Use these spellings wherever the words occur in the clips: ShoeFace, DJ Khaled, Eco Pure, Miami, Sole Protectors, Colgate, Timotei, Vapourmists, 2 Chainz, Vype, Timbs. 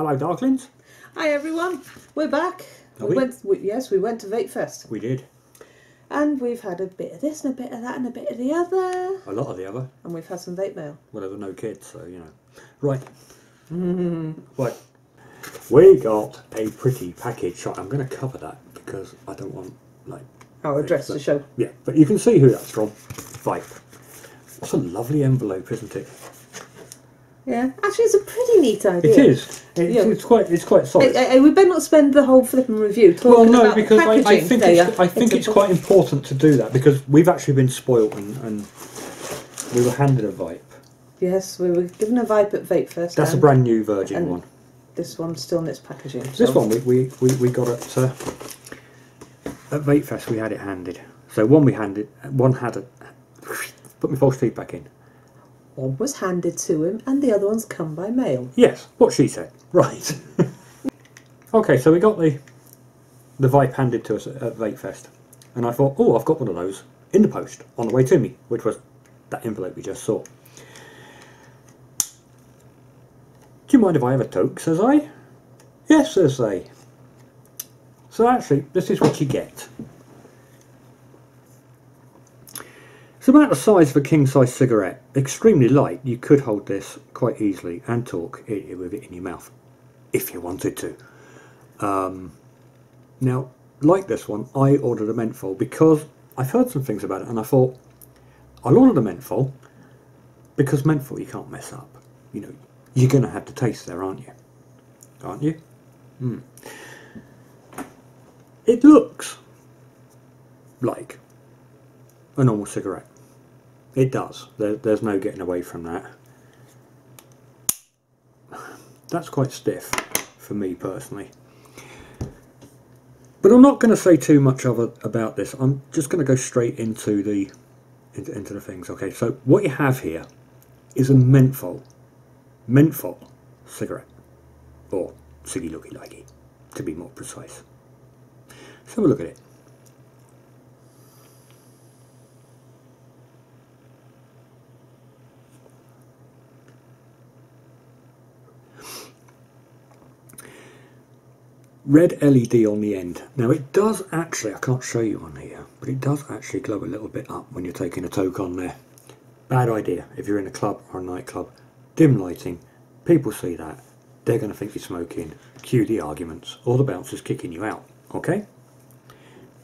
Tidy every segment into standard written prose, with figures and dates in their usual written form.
Hello, Darklings. Hi, everyone. We're back. Yes, we went to Vape Fest. We did. And we've had a bit of this and a bit of that and a bit of the other. A lot of the other. And we've had some vape mail. Well, there were no kids, so, you know. Right. Right. We got a pretty package shot. I'm going to cover that because I don't want, like... our address to show. Yeah, but you can see who that's from. Vype. What a lovely envelope, isn't it? Yeah, actually, it's a pretty neat idea. It is. It's quite solid. We better not spend the whole flipping review talking about the packaging. Well, no, because I think it's quite important to do that because we've actually been spoilt and we were handed a Vype. Yes, we were given a Vype at Vape Fest. That's a brand new Virgin one. This one's still in its packaging. So. This one we got at Vape Fest. We had it handed. So put my false teeth back in. One was handed to him and the other one's come by mail. Yes, what she said. Right. Okay, so we got the Vype handed to us at Vape Fest. And I thought, oh, I've got one of those in the post on the way to me, which was that envelope we just saw. Do you mind if I have a toke, says I? Yes, says they. So actually, this is what you get. It's about the size of a king-size cigarette, extremely light. You could hold this quite easily and talk with it in your mouth, if you wanted to. Now, like this one, I ordered a menthol because I've heard some things about it and I thought, I'll order the menthol because menthol you can't mess up. You know, you're going to have to taste there, aren't you? Aren't you? Mm. It looks like a normal cigarette. It does. There's no getting away from that. That's quite stiff for me personally. But I'm not going to say too much about this. I'm just going to go straight into the things. Okay, so what you have here is a menthol cigarette, or ciggy looky likey, to be more precise. Let's have a look at it. Red LED on the end. Now it does actually, I can't show you on here, but it does actually glow a little bit up when you're taking a toke on there. Bad idea if you're in a club or a nightclub. Dim lighting, people see that, they're going to think you're smoking. Cue the arguments, or the bouncers kicking you out, okay?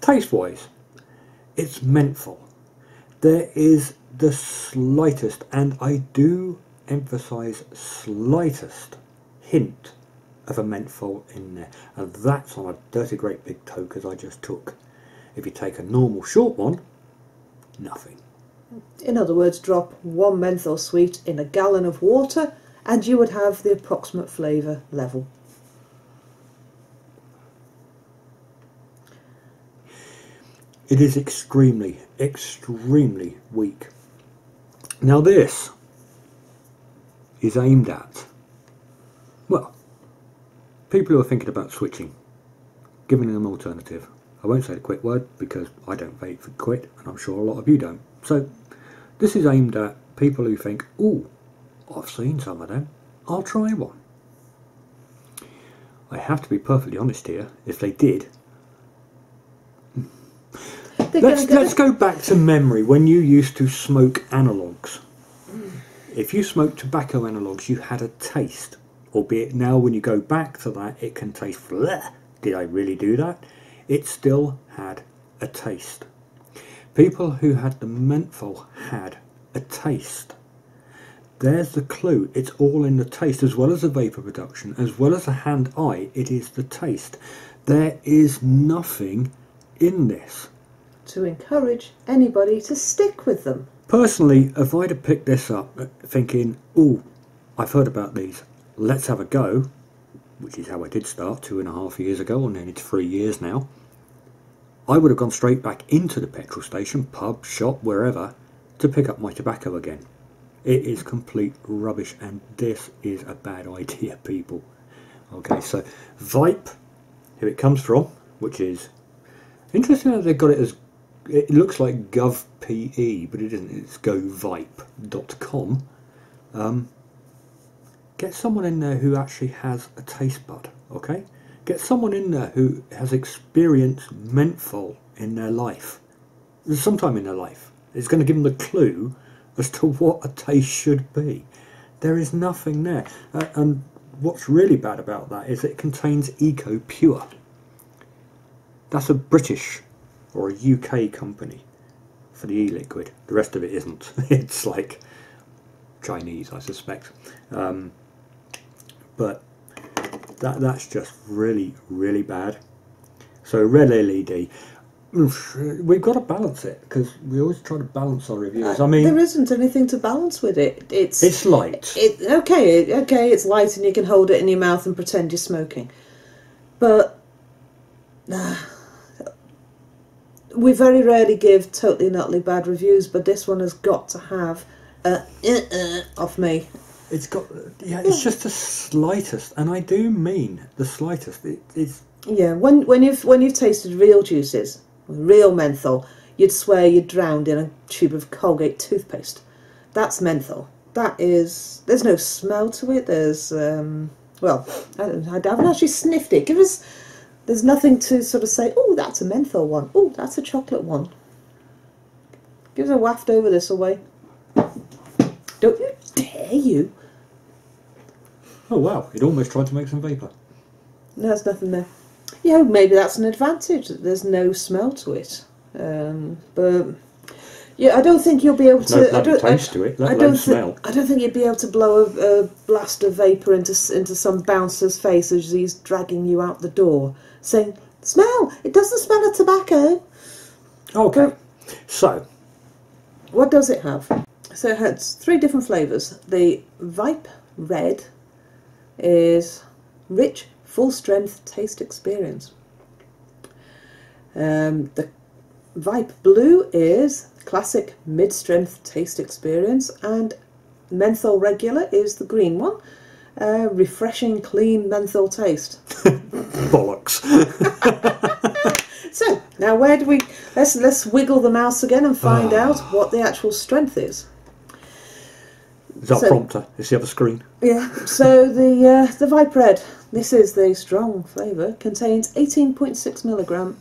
Taste wise, it's menthol. There is the slightest, and I do emphasise slightest, hint of a menthol in there, and that's on a dirty great big toke as I just took. If you take a normal short one, nothing. In other words, drop one menthol sweet in a gallon of water and you would have the approximate flavour level. It is extremely, extremely weak. Now this is aimed at, well, people who are thinking about switching, giving them an alternative. I won't say the quit word because I don't vape for quit and I'm sure a lot of you don't. So this is aimed at people who think, ooh, I've seen some of them, I'll try one. I have to be perfectly honest here, if they did. Let's go back to memory when you used to smoke analogues. If you smoked tobacco analogues, you had a taste. Albeit now when you go back to that, it can taste, bleh, did I really do that? It still had a taste. People who had the menthol had a taste. There's the clue. It's all in the taste, as well as the vapour production, as well as the hand-eye, it is the taste. There is nothing in this to encourage anybody to stick with them. Personally, if I'd have picked this up thinking, oh, I've heard about these, let's have a go, which is how I did start 2.5 years ago, or nearly 3 years now, I would have gone straight back into the petrol station, pub, shop, wherever, to pick up my tobacco again. It is complete rubbish, and this is a bad idea, people. Okay, so Vype, who it comes from, which is interesting that they've got it as, it looks like GovPE, but it isn't, it's govype.com. Get someone in there who actually has a taste bud, okay? Get someone in there who has experienced menthol in their life, sometime in their life. It's going to give them the clue as to what a taste should be. There is nothing there. And what's really bad about that is it contains Eco Pure. That's a British or a UK company for the e-liquid. The rest of it isn't. It's like Chinese, I suspect. But that's just really, really bad. So red LED, we've got to balance it, because we always try to balance our reviews. I mean, there isn't anything to balance with it. It's light. Okay, it's light, and you can hold it in your mouth and pretend you're smoking. But we very rarely give totally and utterly bad reviews, but this one has got to have a off me. It's got, yeah, it's just the slightest, and I do mean the slightest. It's yeah. When you've tasted real juices, real menthol, you'd swear you're drowned in a tube of Colgate toothpaste. That's menthol. That is. There's no smell to it. There's well, I haven't actually sniffed it. Give us. There's nothing to sort of say, oh, that's a menthol one. Oh, that's a chocolate one. Give us a waft over this away. Don't you dare you. Oh, wow. It almost tried to make some vapour. No, there's nothing there. Yeah, maybe that's an advantage, that there's no smell to it. But, yeah, I don't think you'll be able to... No, that taste to it, let alone smell. I don't think you'd be able to blow a blast of vapour into some bouncer's face as he's dragging you out the door, saying, smell! It doesn't smell of tobacco! Okay, so... What does it have? So it has three different flavours. The Vype Red is rich, full-strength taste experience. The Vype Blue is classic mid-strength taste experience, and Menthol Regular is the green one. Refreshing, clean menthol taste. Bollocks. So now where do we? Let's wiggle the mouse again and find out what the actual strength is. Is that prompter? It's the other screen. Yeah. So the Vype Red. This is the strong flavour. Contains 18.6 milligram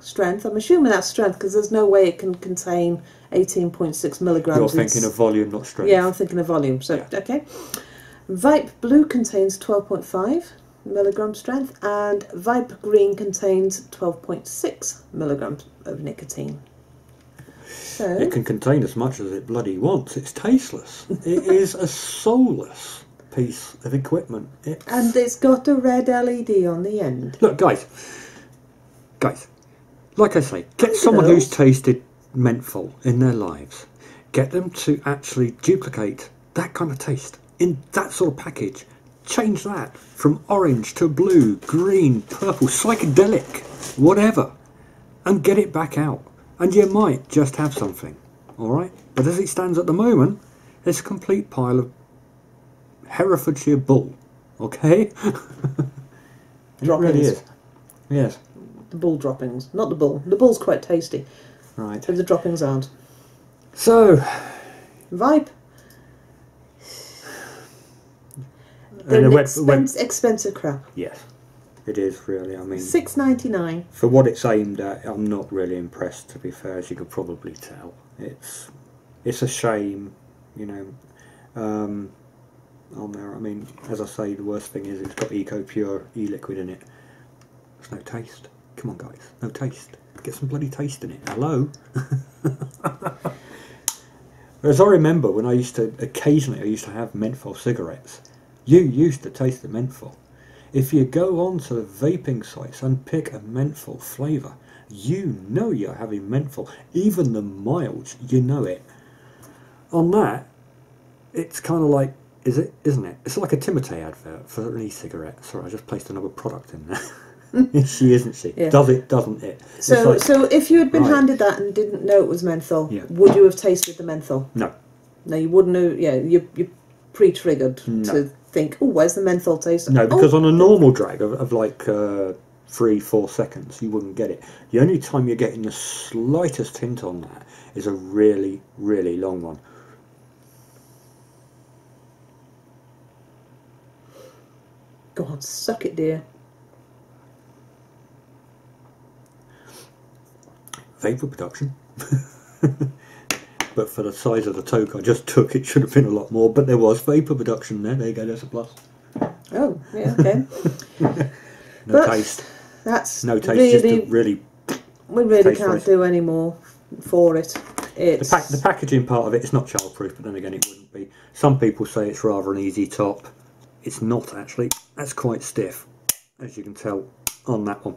strength. I'm assuming that's strength because there's no way it can contain 18.6 milligrams. You're thinking of volume, not strength. Yeah, I'm thinking of volume. So yeah. Okay. Vype Blue contains 12.5 milligram strength, and Vype Green contains 12.6 milligrams of nicotine. So, it can contain as much as it bloody wants. It's tasteless. It is a soulless piece of equipment. And it's got a red LED on the end. Look, guys, like I say, get someone who's tasted menthol in their lives. Get them to actually duplicate that kind of taste in that sort of package. Change that from orange to blue, green, purple, psychedelic, whatever, and get it back out. And you might just have something, all right? But as it stands at the moment, it's a complete pile of Herefordshire bull, okay? Droppings. It really is. Yes. The bull droppings, not the bull. The bull's quite tasty. Right. But the droppings aren't. So. Vype. And expensive crap. Yes, it is really. I mean, $6.99 for what it's aimed at. I'm not really impressed, to be fair, as you could probably tell. It's a shame, you know. On there, I mean, as I say, the worst thing is it's got Eco Pure e-liquid in it. There's no taste. Come on, guys, no taste. Get some bloody taste in it. Hello. As I remember, when I used to occasionally have menthol cigarettes. You used to taste the menthol. If you go on to the vaping sites and pick a menthol flavour, you know you're having menthol. Even the milds, you know it. On that, it's kind of like, is it, isn't it? It's like a Timotei advert for an e-cigarette. Sorry, I just placed another product in there. She isn't she? Yeah. Does it, doesn't it? So, like, so if you had been handed that and didn't know it was menthol, yeah. Would you have tasted the menthol? No. No, you wouldn't have, yeah, you're pre-triggered to... Think, oh, where's the menthol taste? No, because on a normal drag of like 3-4 seconds, you wouldn't get it. The only time you're getting the slightest hint on that is a really, really long one. Go on, suck it, dear. Vapour production. But for the size of the toke I just took, it should have been a lot more, but there was vapour production there. There you go, that's a plus. Oh, yeah, okay. No taste, just a really... We really can't do any more for it. It's... the packaging part of it, it's not childproof, but then again it wouldn't be. Some people say it's rather an easy top. It's not actually. That's quite stiff, as you can tell on that one.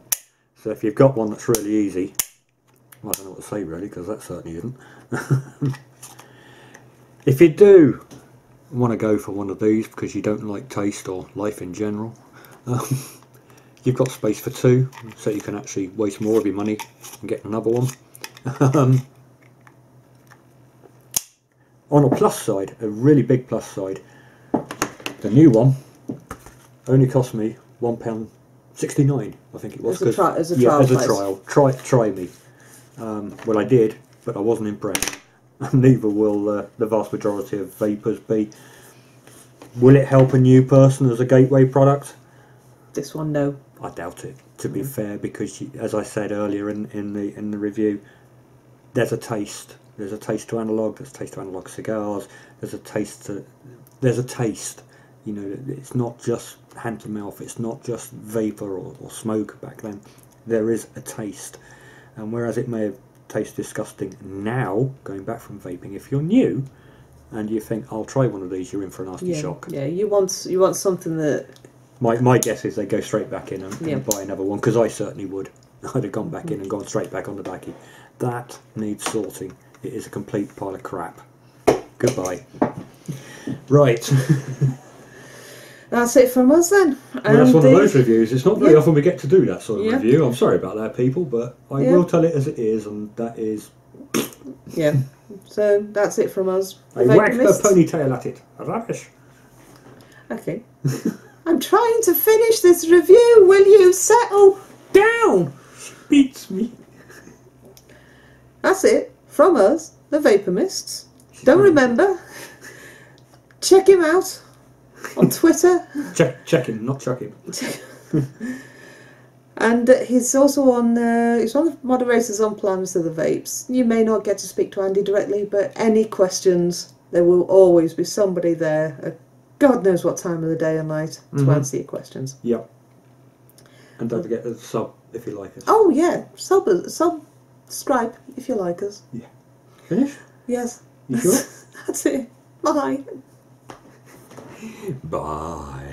So if you've got one that's really easy, I don't know what to say really, because that certainly isn't. If you do want to go for one of these because you don't like taste or life in general, you've got space for two, so you can actually waste more of your money and get another one. On a plus side, a really big plus side, the new one only cost me £1.69, I think it was. As a trial. Try me. Well, I did, but I wasn't impressed. Neither will the vast majority of vapours be. Will it help a new person as a gateway product? This one, no. I doubt it, to be fair, because you, as I said earlier in the review, there's a taste. There's a taste to analogue. There's a taste to analogue cigars. There's a taste to. There's a taste. You know, it's not just hand to mouth. It's not just vapour or smoke back then. There is a taste. And whereas it may have tasted disgusting now, going back from vaping, if you're new and you think, I'll try one of these, you're in for a nasty shock. Yeah, you want something that... My guess is they go straight back in and buy another one, because I certainly would. I'd have gone back in and gone straight back on the backy. That needs sorting. It is a complete pile of crap. Goodbye. Right. That's it from us then. Well, that's one of those reviews. It's not very often we get to do that sort of review. I'm sorry about that, people, but I will tell it as it is, and that is... Yeah. So that's it from us. I whacked her ponytail at it. Rubbish. Okay. I'm trying to finish this review. Will you settle down? She beats me. That's it from us, the Vapourmists. Don't remember. Check him out. On Twitter. Check him, not chuck him. And he's also on, he's one of the moderators on Plans of the Vapes. You may not get to speak to Andy directly, but any questions, there will always be somebody there, God knows what time of the day and night, to answer your questions. Yep. And don't forget to sub if you like us. Oh yeah, subscribe if you like us. Yeah. Finished? Yes. You sure? That's it. Bye. Bye.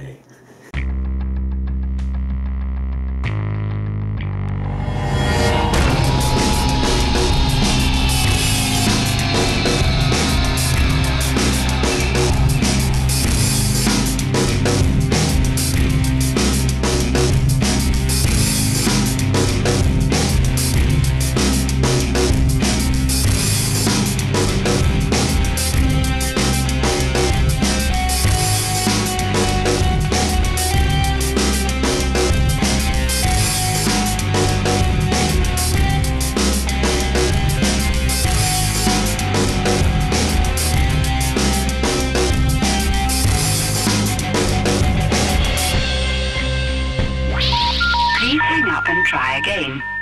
Try again.